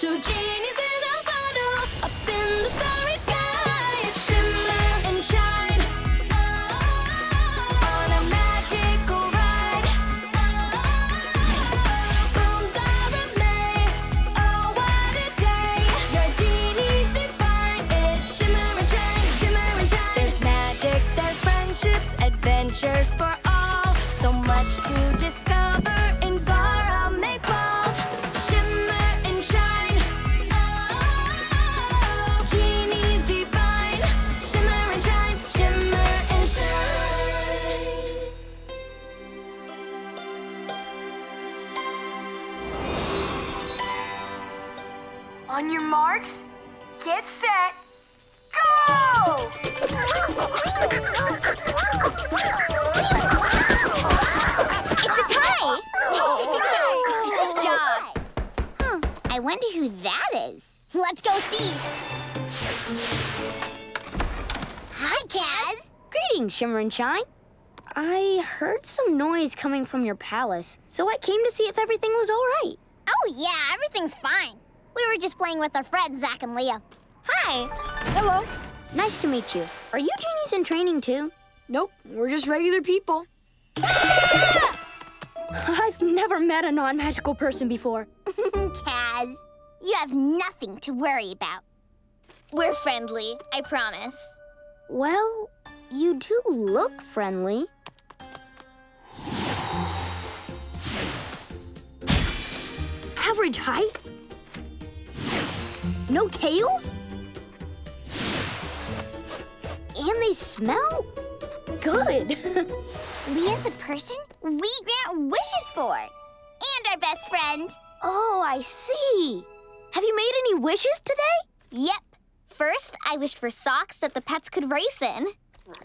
Two genies in a bottle, up in the starry sky. It's Shimmer and Shine, on a magical ride. From Zahramay, oh what a day. Your genie's divine, it's Shimmer and Shine, Shimmer and Shine. There's magic, there's friendships, adventures for all. So much to discover in Zahramay balls. Shimmer and Shine, genie's divine. Shimmer and Shine, Shimmer and Shine. On your marks, get set, go! I wonder who that is. Let's go see. Hi, Kaz. Greetings, Shimmer and Shine. I heard some noise coming from your palace, so I came to see if everything was all right. Oh, yeah, everything's fine. We were just playing with our friends, Zac and Leah. Hi. Hello. Nice to meet you. Are you genies in training, too? Nope, we're just regular people. I've never met a non-magical person before. Kaz, you have nothing to worry about. We're friendly, I promise. Well, you do look friendly. Average height? No tails? And they smell good. Leah's the person we grant wishes for. And our best friend. Oh, I see. Have you made any wishes today? Yep. First, I wished for socks that the pets could race in.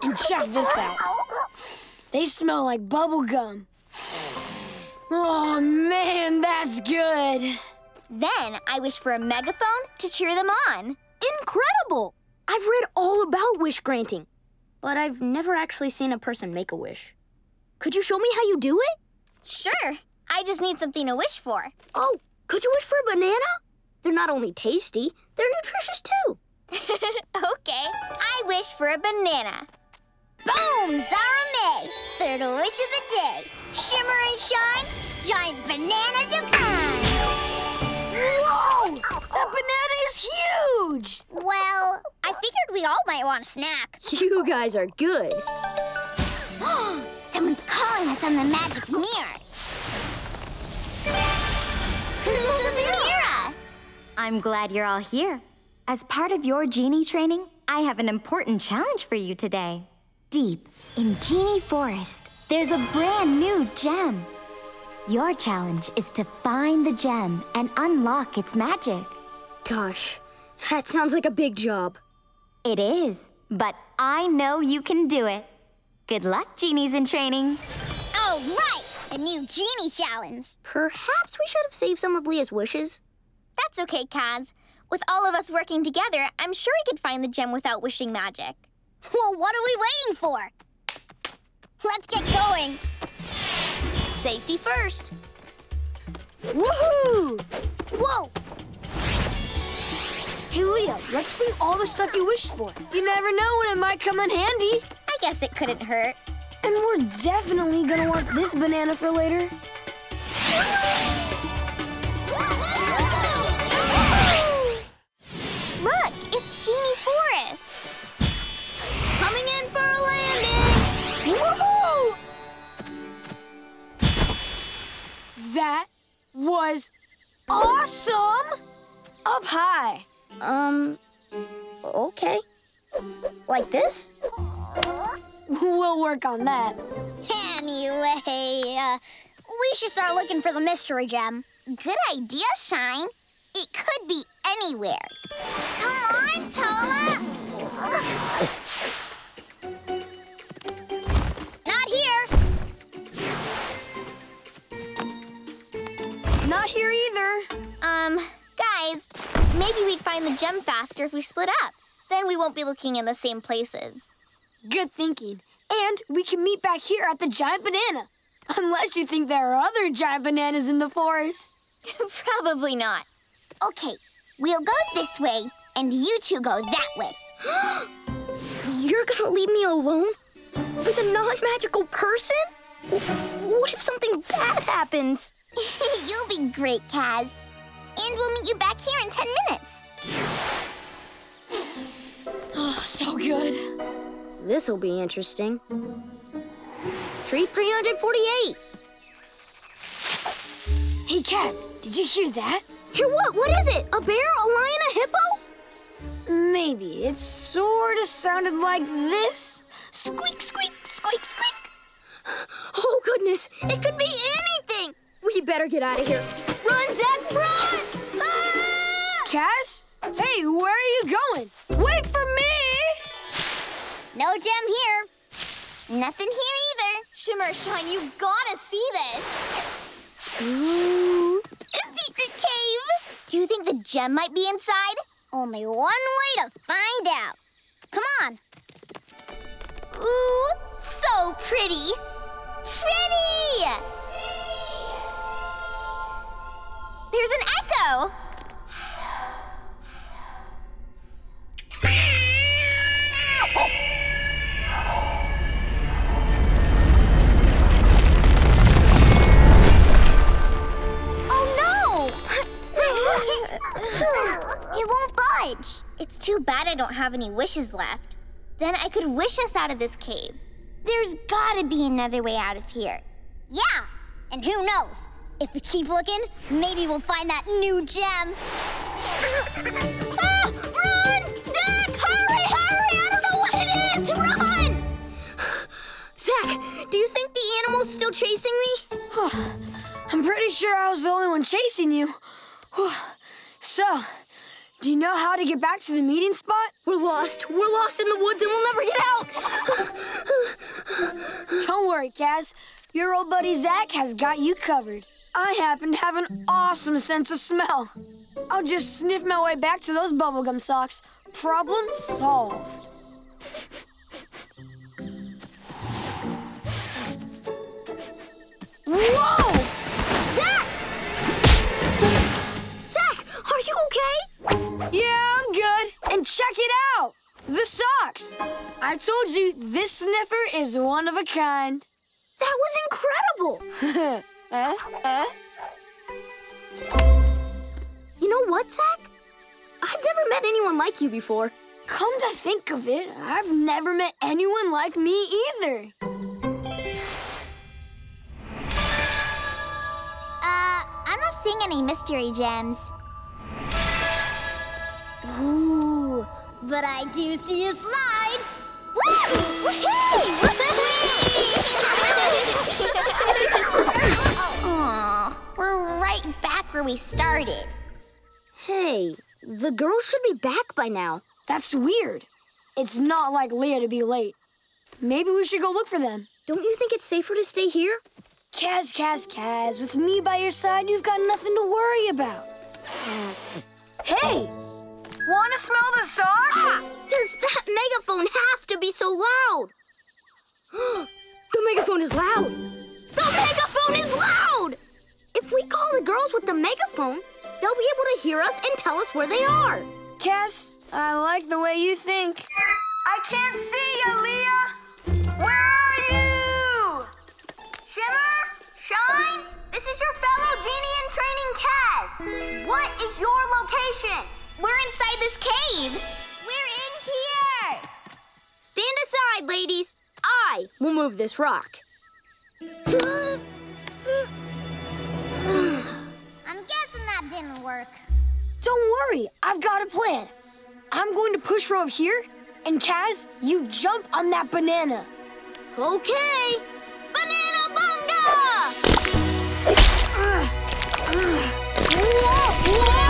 And check this out. They smell like bubble gum. Oh, man, that's good. Then I wished for a megaphone to cheer them on. Incredible! I've read all about wish granting, but I've never actually seen a person make a wish. Could you show me how you do it? Sure. I just need something to wish for. Oh, could you wish for a banana? They're not only tasty, they're nutritious too. Okay, I wish for a banana. Boom, Zahramay! Third wish of the day. Shimmer and Shine, giant banana divine. Whoa, that banana is huge! Well, I figured we all might want a snack. You guys are good. Someone's calling us on the magic mirror. Mira. I'm glad you're all here. As part of your genie training, I have an important challenge for you today. Deep in Genie Forest, there's a brand new gem. Your challenge is to find the gem and unlock its magic. Gosh, that sounds like a big job. It is, but I know you can do it. Good luck, genies in training. All right. A new genie challenge. Perhaps we should have saved some of Leah's wishes. That's okay, Kaz. With all of us working together, I'm sure we could find the gem without wishing magic. Well, what are we waiting for? Let's get going. Safety first. Woohoo! Whoa! Hey, Leah, let's bring all the stuff you wished for. You never know when it might come in handy. I guess it couldn't hurt. And we're definitely gonna want this banana for later. Look, it's Genie Forest. Coming in for a landing. Woohoo! That was awesome! Up high. Okay. Like this? We'll work on that. Anyway, we should start looking for the mystery gem. Good idea, Shine. It could be anywhere. Come on, Tola! Not here. Not here either. Guys, maybe we'd find the gem faster if we split up. Then we won't be looking in the same places. Good thinking. And we can meet back here at the giant banana. Unless you think there are other giant bananas in the forest. Probably not. Okay, we'll go this way, and you two go that way. You're gonna leave me alone? With a non-magical person? What if something bad happens? You'll be great, Kaz. And we'll meet you back here in 10 minutes. Oh, so good. This'll be interesting. Treat 348. Hey, Kaz, did you hear that? Hear what? What is it? A bear, a lion, a hippo? Maybe. It sort of sounded like this. Squeak, squeak, squeak, squeak. Oh, goodness. It could be anything. We better get out of here. Run, Zac, run! Ah! Kaz? Hey, where are you going? Wait for me! No gem here. Nothing here either. Shimmer, Shine, you gotta see this. Ooh. A secret cave! Do you think the gem might be inside? Only one way to find out. Come on. Ooh, so pretty. Pretty! There's an echo. It won't budge. It's too bad I don't have any wishes left. Then I could wish us out of this cave. There's gotta be another way out of here. Yeah, and who knows? If we keep looking, maybe we'll find that new gem. Ah, run! Zac, hurry, hurry! I don't know what it is! Run! Zac, do you think the animal's still chasing me? I'm pretty sure I was the only one chasing you. So, do you know how to get back to the meeting spot? We're lost. We're lost in the woods and we'll never get out. Don't worry, Kaz. Your old buddy Zac has got you covered. I happen to have an awesome sense of smell. I'll just sniff my way back to those bubblegum socks. Problem solved. Whoa! Are you okay? Yeah, I'm good. And check it out, the socks. I told you, this sniffer is one of a kind. That was incredible. You know what, Zac? I've never met anyone like you before. Come to think of it, I've never met anyone like me either. I'm not seeing any mystery gems. Ooh, but I do see a slide. Woo! Woo-hee! Woo-hee! Aw, we're right back where we started. Hey, the girls should be back by now. That's weird. It's not like Leah to be late. Maybe we should go look for them. Don't you think it's safer to stay here? Kaz, Kaz, Kaz, with me by your side, you've got nothing to worry about. Hey! Want to smell the socks? Ah, does that megaphone have to be so loud? The megaphone is loud! The megaphone is loud! If we call the girls with the megaphone, they'll be able to hear us and tell us where they are. Kaz, I like the way you think. I can't see you, Leah! Where are you? Shimmer, Shine, this is your fellow genie in training, Kaz. What is your location? We're inside this cave. We're in here. Stand aside, ladies. I will move this rock. I'm guessing that didn't work. Don't worry. I've got a plan. I'm going to push from up here, and Kaz, you jump on that banana. Okay. Banana bunga! Whoa, whoa.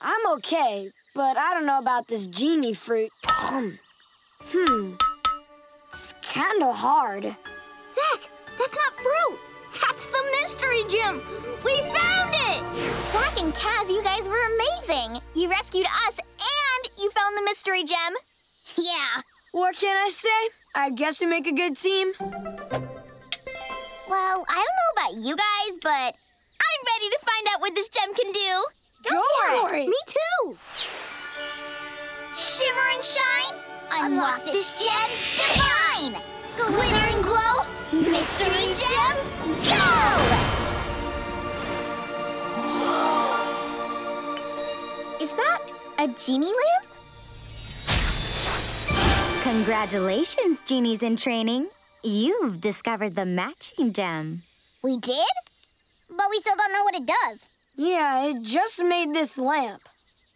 I'm okay, but I don't know about this genie fruit. It's kind of hard. Zac, that's not fruit. That's the mystery gem. We found it! Zac and Kaz, you guys were amazing. You rescued us and you found the mystery gem. What can I say? I guess we make a good team. Well, I don't know about you guys, but I'm ready to find out what this gem can do. Go for it! Me too! Shimmer and shine! Unlock this gem divine! Glitter and glow! Mystery gem, go! Is that a genie lamp? Congratulations, genies in training. You've discovered the matching gem. We did? But we still don't know what it does. Yeah, it just made this lamp.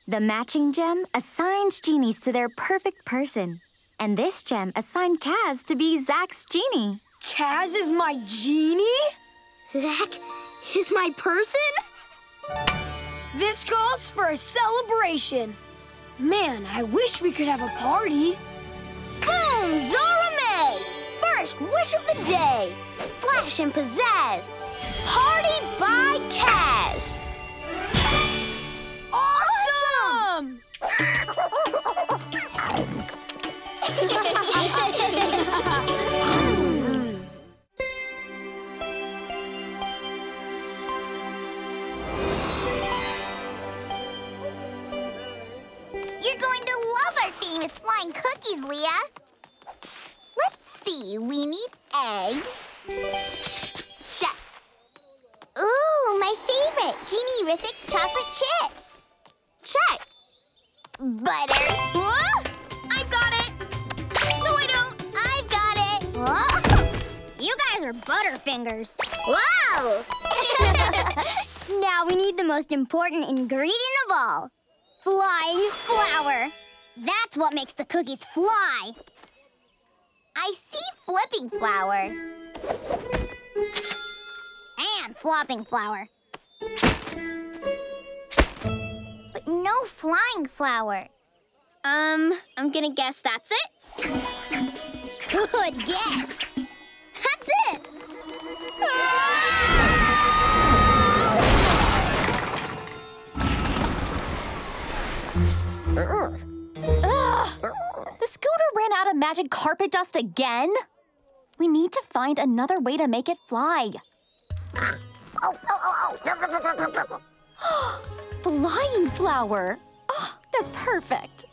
The matching gem assigns genies to their perfect person. And this gem assigned Kaz to be Zac's genie. Kaz is my genie? Zac is my person? This calls for a celebration. Man, I wish we could have a party. Boom! Zahramay! First wish of the day. Flash and pizzazz. Party by Kaz. Awesome! You're going to love our famous flying cookies, Leah. See, we need eggs. Check. Ooh, my favorite, Genie Rithik chocolate chips. Check. Butter. Whoa! I've got it. No, I don't. I've got it. Whoa. You guys are butterfingers. Whoa! Now we need the most important ingredient of all. Flying flour. That's what makes the cookies fly. I see flipping flour. And flopping flour. But no flying flour. I'm gonna guess that's it. Good guess. That's it. Ugh. The scooter ran out of magic carpet dust again? We need to find another way to make it fly. Flying flower. Oh, that's perfect.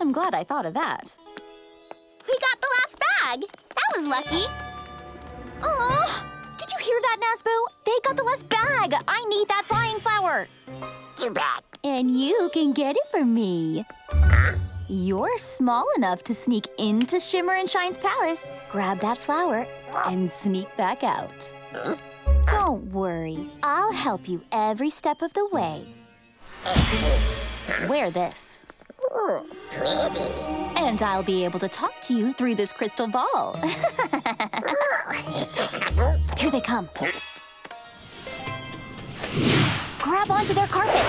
I'm glad I thought of that. We got the last bag. That was lucky. Aw, did you hear that, Nazboo? They got the last bag. I need that flying flower. Too bad. And you can get it for me. You're small enough to sneak into Shimmer and Shine's palace, grab that flower, and sneak back out. Don't worry, I'll help you every step of the way. Wear this. And I'll be able to talk to you through this crystal ball. Here they come. Grab onto their carpet.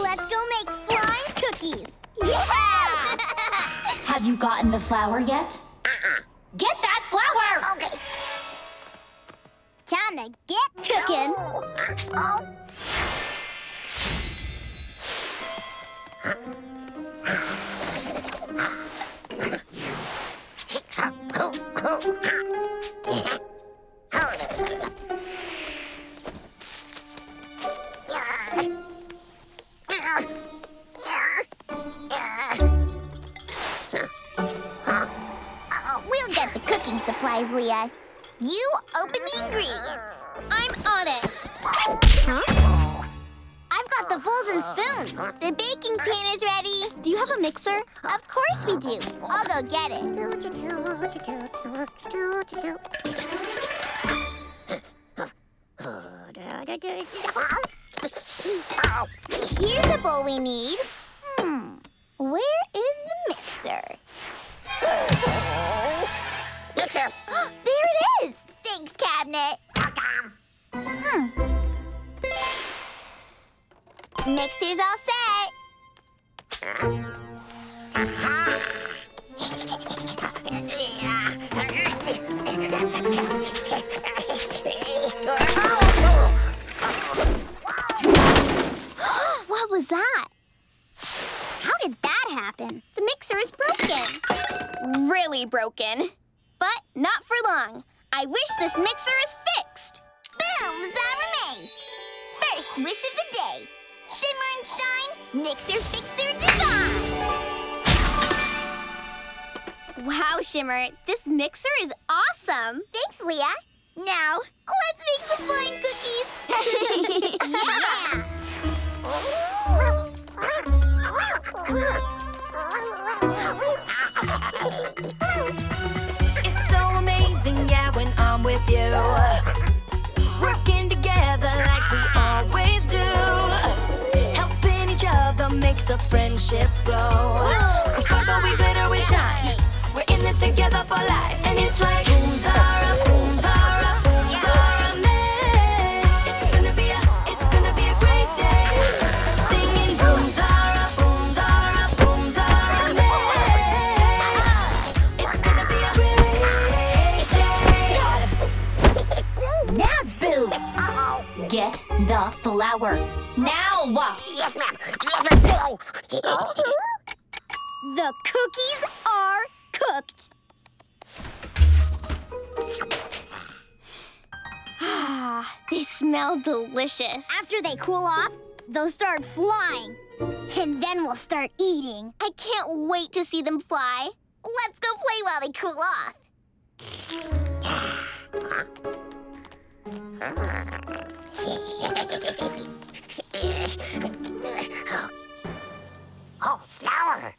Let's go make flying cookies. Yeah! Have you gotten the flour yet? Get that flour! Okay. Time to get cooking. Supplies, Leah. You open the ingredients. I'm on it. Huh? I've got the bowls and spoons. The baking pan is ready. Do you have a mixer? Of course we do. I'll go get it. Here's the bowl we need. Where is the mixer? There it is! Thanks, Cabinet. Mixer's all set. really broken. But not for long. I wish this mixer is fixed. Boom, Zahramay! First wish of the day. Shimmer and Shine, Mixer Fixer Design! Wow, Shimmer, this mixer is awesome! Thanks, Leah! Now, let's make some flying cookies! Yeah! It's so amazing, yeah, when I'm with you. Working together like we always do. Makes a friendship grow. We sparkle, we glitter, we shine. We're in this together for life, and it's like boom, Zahra, boom, Zahra, boom, Zahramay. It's gonna be a great day. Singing boom, Zahra, boom, Zahra, boom, Zahramay. It's gonna be a great day. Nazboo, get the flower now. Yes, ma'am. The cookies are cooked. Ah, they smell delicious. After they cool off, they'll start flying. And then we'll start eating. I can't wait to see them fly. Let's go play while they cool off. Oh, flower!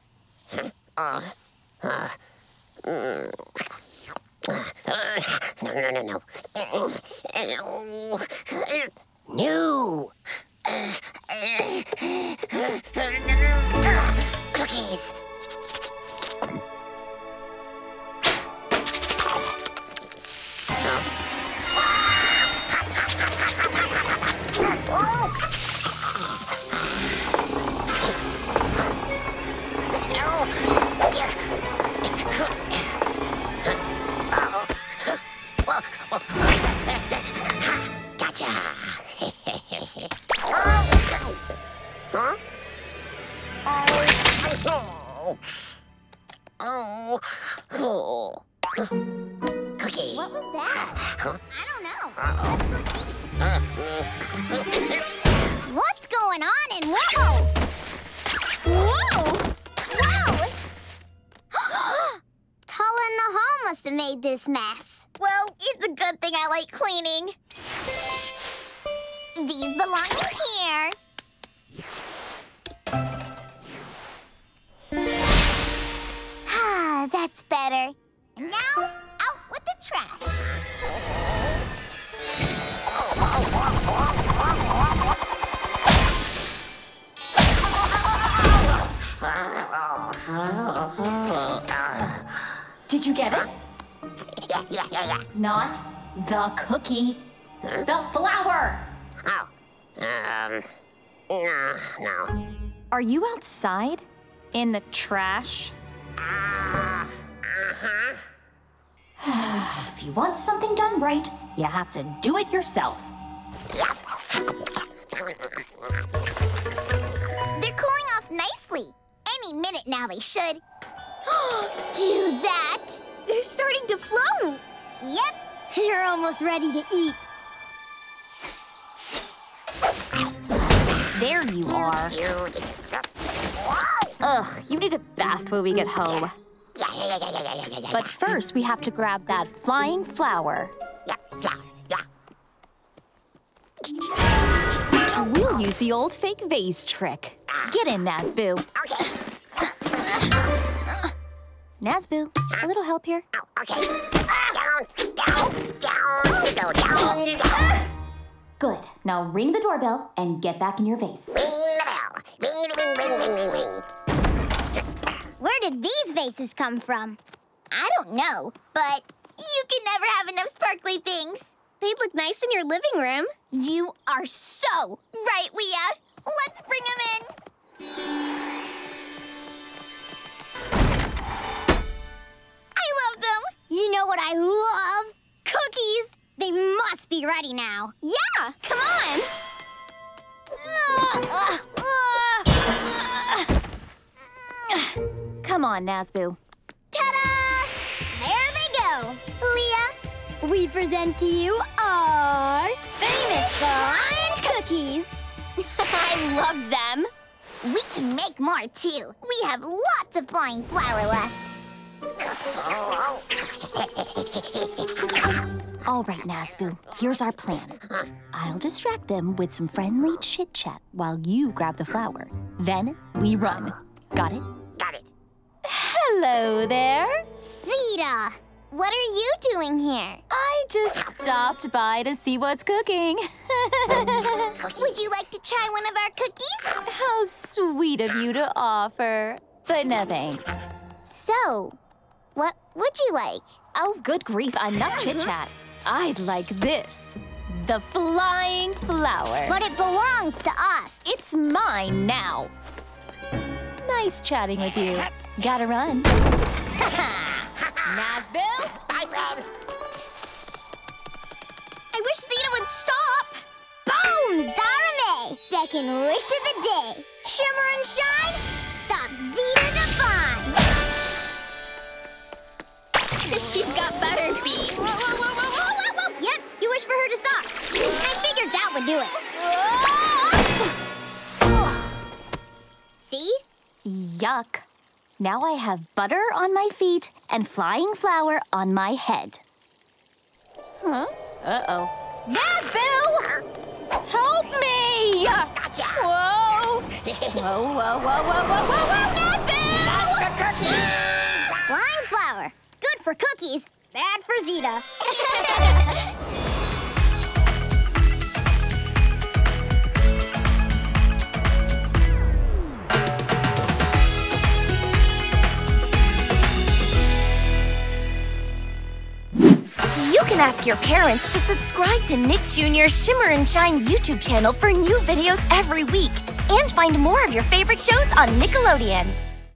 No. No. Cookies. Gotcha. Huh? Oh. Cookie. What was that? Huh? I don't know. Let's go see. What's going on in Whoa? Whoa! Whoa! Tala and Nahal must have made this mess. Well, it's a good thing I like cleaning. These belong in here. Ah, that's better. And now, out with the trash. Did you get it? Yeah. Not the cookie, the flower. Oh, no. Are you outside? In the trash? Uh-huh. If you want something done right, you have to do it yourself. They're cooling off nicely. Any minute now they should. Do that. They're starting to float! Yep, they're almost ready to eat. There you are. Ugh, you need a bath when we get home. Yeah. But first, we have to grab that flying flower. Yeah. We'll use the old fake vase trick. Get in, Nazboo. Okay. Nazboo, a little help here. Oh, okay. Down. Good. Now ring the doorbell and get back in your vase. Ring the bell. Ring. Where did these vases come from? I don't know, but you can never have enough sparkly things. They'd look nice in your living room. You are so right, Leah. Let's bring them in. You know what I love? Cookies! They must be ready now. Yeah, come on! Come on, Nazboo. Ta-da! we present to you our famous blind cookies. I love them. We can make more, too. We have lots of flying flour left. All right, Nazboo, here's our plan. I'll distract them with some friendly chit-chat while you grab the flour. Then we run. Got it? Got it. Hello there. Zeta, what are you doing here? I just stopped by to see what's cooking. Would you like to try one of our cookies? How sweet of you to offer. But no thanks. So, what would you like? Oh, good grief, enough chit-chat. I'd like this, the flying flower. But it belongs to us. It's mine now. Nice chatting with you. Gotta run. Nazboo? Bye, friends. I wish Zeta would stop. Boom! Zahramay! Second wish of the day. Shimmer and Shine, stop Zeta Divine. She's got butterbean. Whoa, whoa, whoa, whoa, whoa, whoa, whoa. Yep, you wish for her to stop. I figured that would do it. See? Yuck. Now I have butter on my feet and flying flour on my head. Huh? Uh-oh. Nazboo! Help me! Gotcha! Whoa! Whoa, whoa, whoa, whoa, whoa, whoa, whoa, Nazboo! That's for cookies! Flying flour. Good for cookies, bad for Zeta. You can ask your parents to subscribe to Nick Jr.'s Shimmer and Shine YouTube channel for new videos every week and find more of your favorite shows on Nickelodeon.